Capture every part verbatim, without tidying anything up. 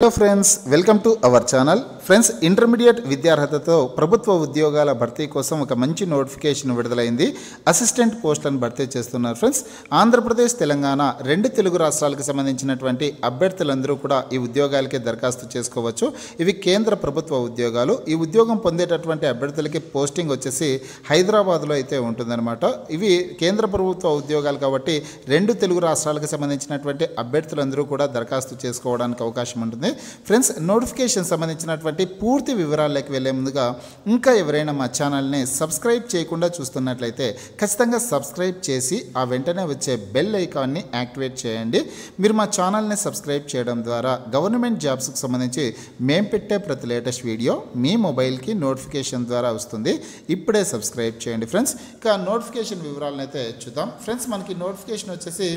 Hello friends, welcome to our channel. Friends, intermediate vidyarhathato prabhutva udyogala bharti kosam oka manchi notification vidudalaindi. Assistant post lanu bharti chestunnaru friends. Andhra Pradesh, Telangana rendu telugu rashtralaku sambandhinchinatvanti abhyarthulandaru kuda ee udyogalake darkhastu chesukovachu. Ivi kendra prabhutva udyogalu. Ee udyogam pondetatvanti abhyarthulaki posting vachesi Hyderabad lo aithe untundanamata. Ivi kendra prabhutva udyogalu kabatti rendu telugu rashtralaku sambandhinchinatvanti abhyarthulandaru kuda darkhastu chesukovadaniki avakasham untundi. Friends, notification సంబంధించినటువంటి పూర్తి వివరాలకు వెళ్ళే ముందుగా ఇంకా ఎవరైనా మా channel ని subscribe చేయకుండా చూస్తున్నట్లయితే ఖచ్చితంగా సబ్స్క్రైబ్ చేసి ఆ వెంటనే వచ్చే బెల్ ఐకాన్ ని యాక్టివేట్ చేయండి. మీరు మా ఛానల్ ని సబ్స్క్రైబ్ చేయడం ద్వారా గవర్నమెంట్ జాబ్స్ కు సంబంధించి మేము పెట్టే ప్రతి లేటెస్ట్ వీడియో మీ మొబైల్ కి నోటిఫికేషన్ ద్వారా వస్తుంది. ఇప్పుడే సబ్స్క్రైబ్ చేయండి ఫ్రెండ్స్. ఇక నోటిఫికేషన్ వివరాలను అయితే చూద్దాం ఫ్రెండ్స్. మనకి నోటిఫికేషన్ వచ్చేసి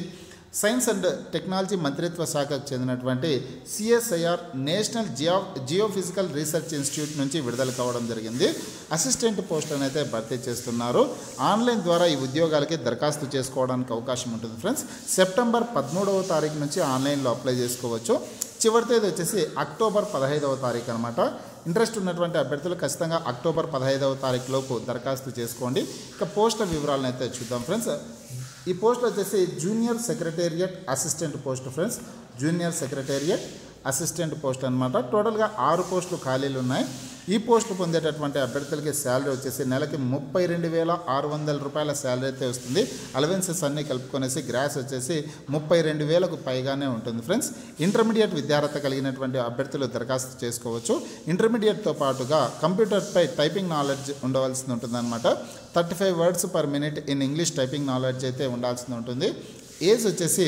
Science and Technology Mantritva Shakhaku Chendinatuvanti C S I R National Geo Geophysical Research Institute nunchi vidudala kavadam jarigindi. Assistant post lanu aithe bharti chestunnaru. Online dwara ee udyogalaki darkhastu chesukovadaniki avakasham untundi friends. September thirteenth tarikh nunchi online lo apply chesukovachu. చివరి తేదీ వచ్చేసి October పదహైదవ తారీఖు అనమాట. Interest ఉన్నటువంటి అభ్యర్థులు ఖచ్చితంగా October పదహైదవ తారీఖులోపు దరఖాస్తు చేసుకోండి. ఇక పోస్టుల వివరాలను అయితే చూద్దాం ఫ్రెండ్స్. ఈ పోస్ట్ వచ్చేసి junior secretariat assistant post friends. Junior secretariat assistant post అనమాట. టోటల్గా ఆరు పోస్టులు ఖాళీలు ఉన్నాయి. ఈ పోస్టులు పొందేటటువంటి అభ్యర్థులకి శాలరీ వచ్చేసి నెలకి ముప్పై రెండు వేల ఆరు వందల రూపాయల శాలరీ అయితే వస్తుంది. అలవెన్సెస్ అన్నీ కలుపుకొనేసి గ్రాస్ వచ్చేసి ముప్పై రెండు వేలకు పైగానే ఉంటుంది ఫ్రెండ్స్. ఇంటర్మీడియట్ విద్యార్హత కలిగినటువంటి అభ్యర్థులు దరఖాస్తు చేసుకోవచ్చు. ఇంటర్మీడియట్తో పాటుగా కంప్యూటర్పై టైపింగ్ నాలెడ్జ్ ఉండవలసి ఉంటుందన్నమాట. Thirty five words per minute in English typing knowledge అయితే ఉండాల్సి ఉంటుంది. ఏజ్ వచ్చేసి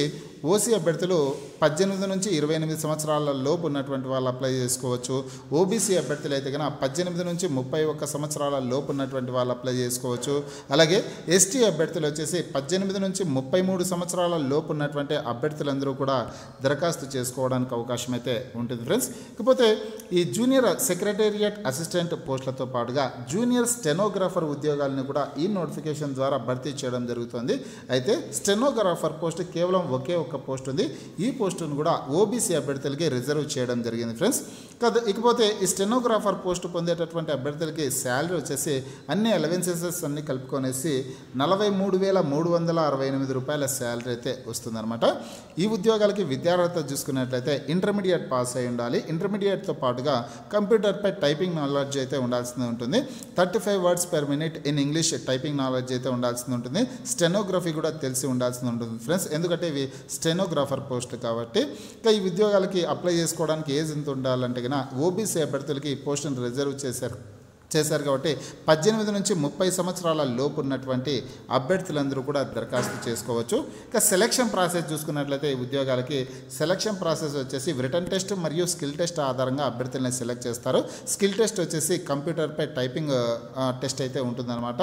ఓసీ అభ్యర్థులు పద్దెనిమిది నుంచి ఇరవై ఎనిమిది సంవత్సరాల లోపు ఉన్నటువంటి వాళ్ళు అప్లై చేసుకోవచ్చు. ఓబీసీ అభ్యర్థులు అయితే కనుక పద్దెనిమిది నుంచి ముప్పై ఒక్క సంవత్సరాల లోపు ఉన్నటువంటి వాళ్ళు అప్లై చేసుకోవచ్చు. అలాగే ఎస్టీ అభ్యర్థులు వచ్చేసి పద్దెనిమిది నుంచి ముప్పై మూడు సంవత్సరాల లోపు ఉన్నటువంటి అభ్యర్థులందరూ కూడా దరఖాస్తు చేసుకోవడానికి అవకాశం అయితే ఉంటుంది ఫ్రెండ్స్. ఇకపోతే ఈ జూనియర్ సెక్రటేరియట్ అసిస్టెంట్ పోస్టులతో పాటుగా జూనియర్ స్టెనోగ్రాఫర్ ఉద్యోగాలను కూడా ఈ నోటిఫికేషన్ ద్వారా భర్తీ చేయడం జరుగుతుంది. అయితే స్టెనోగ్రాఫర్ పోస్ట్ కేవలం ఒకే ఒక పోస్ట్ ఉంది. ఈ పోస్టును కూడా ఓబీసీ అభ్యర్థులకి రిజర్వ్ చేయడం జరిగింది ఫ్రెండ్స్. కాదు ఇకపోతే ఈ స్టెనోగ్రాఫర్ పోస్ట్ పొందేటటువంటి అభ్యర్థులకి శాలరీ వచ్చేసి అన్ని అలవెన్సెస్ అన్ని కలుపుకొనేసి నలభై మూడు వేల మూడు వందల అరవై ఎనిమిది రూపాయల శాలరీ అయితే వస్తుందన్నమాట. ఈ ఉద్యోగాలకి విద్యార్హత చూసుకున్నట్లయితే ఇంటర్మీడియట్ పాస్ అయి ఉండాలి. ఇంటర్మీడియట్తో పాటుగా కంప్యూటర్పై టైపింగ్ నాలెడ్జ్ అయితే ఉండాల్సింది ఉంటుంది. Thirty five words per minute in English typing knowledge అయితే ఉండాల్సింది ఉంటుంది. స్టెనోగ్రఫీ కూడా తెలిసి ఉండాల్సింది ఉంటుంది ఫ్రెండ్స్. ఎందుకంటే ఇవి స్టెనోగ్రాఫర్ పోస్ట్ కాబట్టి. ఇంకా ఈ ఉద్యోగాలకి అప్లై చేసుకోవడానికి ఏజ్ ఎంత ఉండాలంటే కనుక ఓబీసీ అభ్యర్థులకి ఈ పోస్టును రిజర్వ్ చేశారు చేశారు కాబట్టి పద్దెనిమిది నుంచి ముప్పై సంవత్సరాల లోపు ఉన్నటువంటి అభ్యర్థులందరూ కూడా దరఖాస్తు చేసుకోవచ్చు. ఇక సెలక్షన్ ప్రాసెస్ చూసుకున్నట్లయితే ఈ ఉద్యోగాలకి సెలక్షన్ ప్రాసెస్ వచ్చేసి రిటర్న్ టెస్ట్ మరియు స్కిల్ టెస్ట్ ఆధారంగా అభ్యర్థులని సెలెక్ట్ చేస్తారు. స్కిల్ టెస్ట్ వచ్చేసి కంప్యూటర్పై టైపింగ్ టెస్ట్ అయితే ఉంటుందన్నమాట.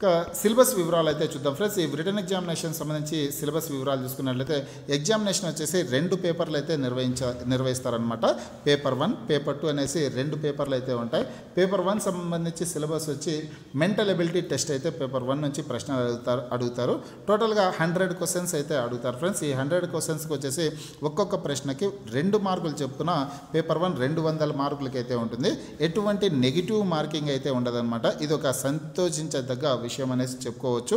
ఇక సిలబస్ వివరాలు అయితే చూద్దాం ఫ్రెండ్స్. ఈ రిటన్ ఎగ్జామినేషన్ సంబంధించి సిలబస్ వివరాలు చూసుకున్నట్లయితే ఎగ్జామినేషన్ వచ్చేసి రెండు పేపర్లు అయితే నిర్వహించ నిర్వహిస్తారనమాట. పేపర్ వన్ పేపర్ టూ అనేసి రెండు పేపర్లు అయితే ఉంటాయి. పేపర్ వన్ సంబంధించి సిలబస్ వచ్చి మెంటల్ ఎబిలిటీ టెస్ట్ అయితే పేపర్ వన్ నుంచి ప్రశ్నలు అడుగుతారు అడుగుతారు టోటల్గా హండ్రెడ్ క్వశ్చన్స్ అయితే అడుగుతారు ఫ్రెండ్స్. ఈ హండ్రెడ్ క్వశ్చన్స్కి వచ్చేసి ఒక్కొక్క ప్రశ్నకి రెండు మార్కులు చెప్పున పేపర్ వన్ రెండు వందల మార్కులకి అయితే ఉంటుంది. ఎటువంటి నెగిటివ్ మార్కింగ్ అయితే ఉండదన్నమాట. ఇది ఒక సంతోషించదగ్గ విషయం అనేసి చెప్పుకోవచ్చు.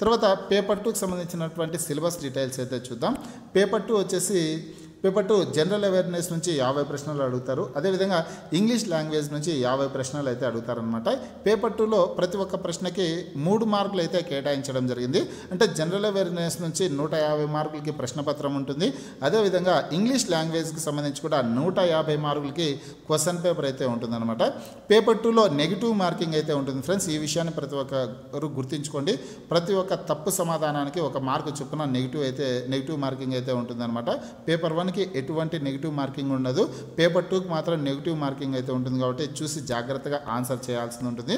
తర్వాత పేపర్ టూకి సంబంధించినటువంటి సిలబస్ డీటెయిల్స్ అయితే చూద్దాం. పేపర్ టూ వచ్చేసి పేపర్ టూ జనరల్ అవేర్నెస్ నుంచి యాభై ప్రశ్నలు అడుగుతారు. అదేవిధంగా ఇంగ్లీష్ లాంగ్వేజ్ నుంచి యాభై ప్రశ్నలు అయితే అడుగుతారనమాట. పేపర్ టూలో ప్రతి ఒక్క ప్రశ్నకి మూడు మార్కులు అయితే కేటాయించడం జరిగింది. అంటే జనరల్ అవేర్నెస్ నుంచి నూట యాభై మార్కులకి ప్రశ్నపత్రం ఉంటుంది. అదేవిధంగా ఇంగ్లీష్ లాంగ్వేజ్కి సంబంధించి కూడా నూట యాభై మార్కులకి క్వశ్చన్ పేపర్ అయితే ఉంటుందన్నమాట. పేపర్ టూలో నెగిటివ్ మార్కింగ్ అయితే ఉంటుంది ఫ్రెండ్స్. ఈ విషయాన్ని ప్రతి ఒక్కరు గుర్తుంచుకోండి. ప్రతి ఒక్క తప్పు సమాధానానికి ఒక మార్కు చొప్పున నెగిటివ్ అయితే నెగిటివ్ మార్కింగ్ అయితే ఉంటుందన్నమాట. పేపర్ వన్ ఎటువంటి నెగిటివ్ మార్కింగ్ ఉండదు. పేపర్ టూకి మాత్రం నెగిటివ్ మార్కింగ్ అయితే ఉంటుంది కాబట్టి చూసి జాగ్రత్తగా ఆన్సర్ చేయాల్సి ఉంటుంది.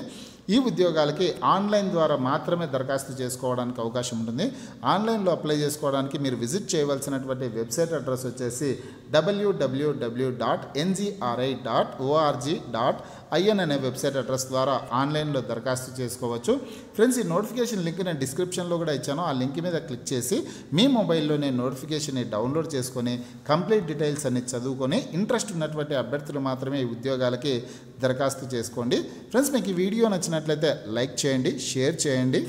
ఈ ఉద్యోగాలకి ఆన్లైన్ ద్వారా మాత్రమే దరఖాస్తు చేసుకోవడానికి అవకాశం ఉంటుంది. ఆన్లైన్లో అప్లై చేసుకోవడానికి మీరు విజిట్ చేయవలసినటువంటి వెబ్సైట్ అడ్రస్ వచ్చేసి W W W dot NGRI dot ORG dot IN అనే వెబ్సైట్ అడ్రస్ ద్వారా ఆన్లైన్లో దరఖాస్తు చేసుకోవచ్చు. ఫ్రెండ్స్, ఈ నోటిఫికేషన్ లింక్ నేను డిస్క్రిప్షన్లో కూడా ఇచ్చాను. ఆ లింక్ మీద క్లిక్ చేసి మీ మొబైల్లోనే నోటిఫికేషన్ని డౌన్లోడ్ చేసుకొని కంప్లీట్ డీటెయిల్స్ అన్ని చదువుకొని ఇంట్రెస్ట్ ఉన్నటువంటి అభ్యర్థులు మాత్రమే ఈ ఉద్యోగాలకి దరఖాస్తు చేసుకోండి. ఫ్రెండ్స్, మీకు ఈ వీడియో నచ్చినట్లయితే లైక్ చేయండి, షేర్ చేయండి.